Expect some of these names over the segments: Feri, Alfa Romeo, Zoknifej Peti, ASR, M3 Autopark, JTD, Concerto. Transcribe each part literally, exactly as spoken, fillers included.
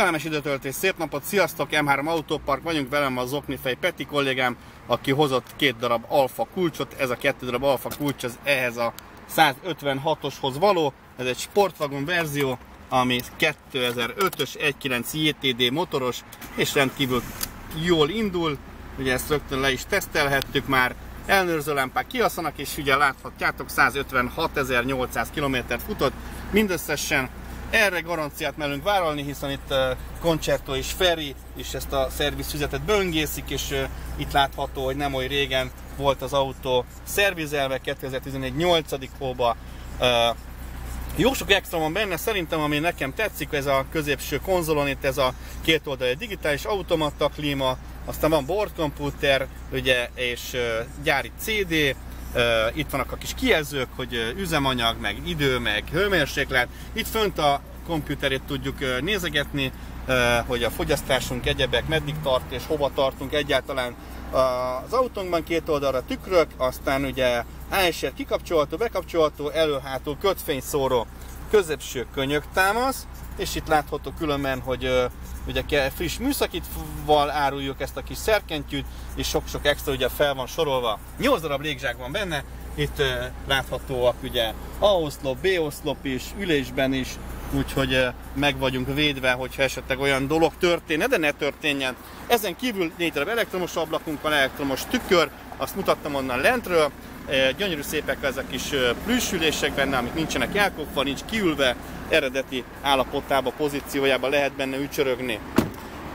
Kellemes időtöltés, szép napot, sziasztok! em három Autopark vagyunk, velem a Zoknifej Peti kollégám, aki hozott két darab alfa kulcsot. Ez a kettő darab alfa kulcs az ehhez a százötvenhatoshoz való. Ez egy sportvagon verzió, ami kétezer-ötös egy egész kilenc jé té dé motoros, és rendkívül jól indul. Ugye ezt rögtön le is tesztelhettük már. Ellenőrző lámpák kihaszanak, és ugye láthatjátok, százötvenhatezer-nyolcszáz kilométert futott mindösszesen. Erre garanciát mellünk vállalni, hiszen itt Concerto és Feri is ezt a szervizfüzetet böngészik, és itt látható, hogy nem oly régen volt az autó szervizelve, kétezer-tizenegy nyolcadikóba. Jó sok extra van benne, szerintem ami nekem tetszik, ez a középső konzolon, itt ez a két oldali digitális automata klíma, aztán van bordkomputer, ugye, és gyári cé dé, itt vannak a kis kijelzők, hogy üzemanyag, meg idő, meg hőmérséklet. Itt fönt a komputerét tudjuk nézegetni, hogy a fogyasztásunk, egyebek meddig tart és hova tartunk egyáltalán. Az autónkban két oldalra tükrök, aztán ugye á es er kikapcsolható, bekapcsolható, elő-hátul kötfényszóró, középső könyöktámasz, és itt látható különben, hogy ugye friss műszakitval áruljuk ezt a kis szerkentyűt, és sok-sok extra ugye fel van sorolva. nyolc darab légzsák van benne, itt uh, láthatóak ugye A-oszlop, B-oszlop is, ülésben is, úgyhogy uh, meg vagyunk védve, hogyha esetleg olyan dolog történne, de ne történjen. Ezen kívül négy darab elektromos ablakunk van, elektromos tükör, azt mutattam onnan lentről. Uh, gyönyörű szépek ezek a kis uh, plüssülések benne, amik nincsenek elkopva, nincs kiülve, eredeti állapotába, pozíciójába lehet benne ücsörögni.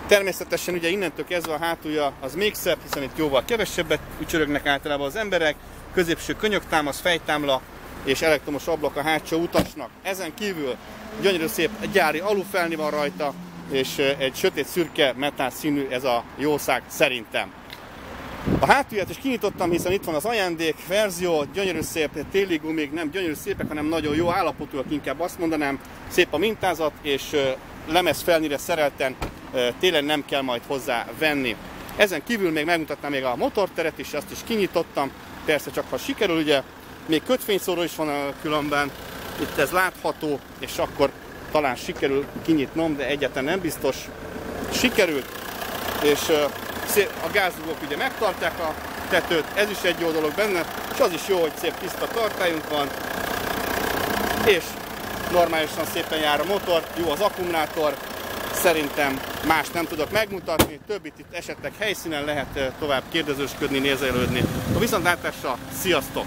Természetesen ugye innentől kezdve a hátulja az még szebb, hiszen itt jóval kevesebbet ücsörögnek általában az emberek, középső könyöktámasz, fejtámla és elektromos ablak a hátsó utasnak. Ezen kívül gyönyörű szép gyári alufelni van rajta, és egy sötét szürke metál színű ez a jószág szerintem. A hátulját is kinyitottam, hiszen itt van az ajándék verzió, gyönyörű szép téli gumik, nem gyönyörű szépek, hanem nagyon jó állapotúak, inkább azt mondanám, szép a mintázat, és lemezfelnyire szerelten télen nem kell majd hozzá venni. Ezen kívül még megmutattam még a motorteret is, azt is kinyitottam, persze csak ha sikerül, ugye még kötfényszóró is van a különben, itt ez látható, és akkor talán sikerül kinyitnom, de egyáltalán nem biztos, sikerült, és a gázrugók ugye megtartják a tetőt, ez is egy jó dolog benne, és az is jó, hogy szép tiszta tartályunk van, és normálisan szépen jár a motor, jó az akkumulátor, szerintem más nem tudok megmutatni, többit itt esetleg helyszínen lehet tovább kérdezősködni, nézelődni. A viszontlátásra, sziasztok!